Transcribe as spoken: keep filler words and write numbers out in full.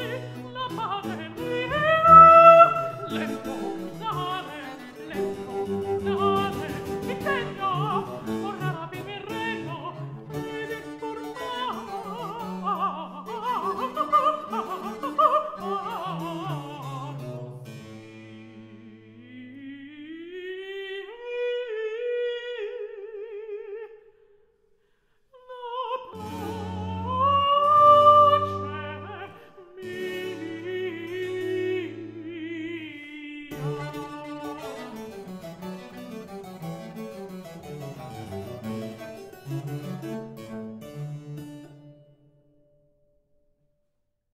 Così